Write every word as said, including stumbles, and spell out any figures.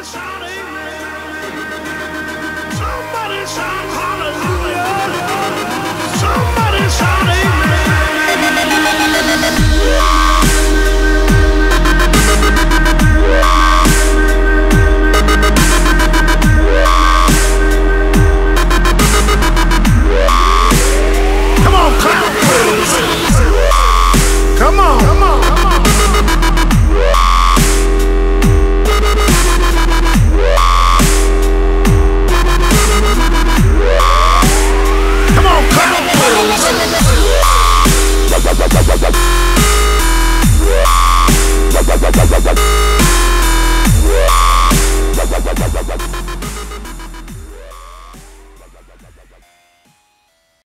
It's not even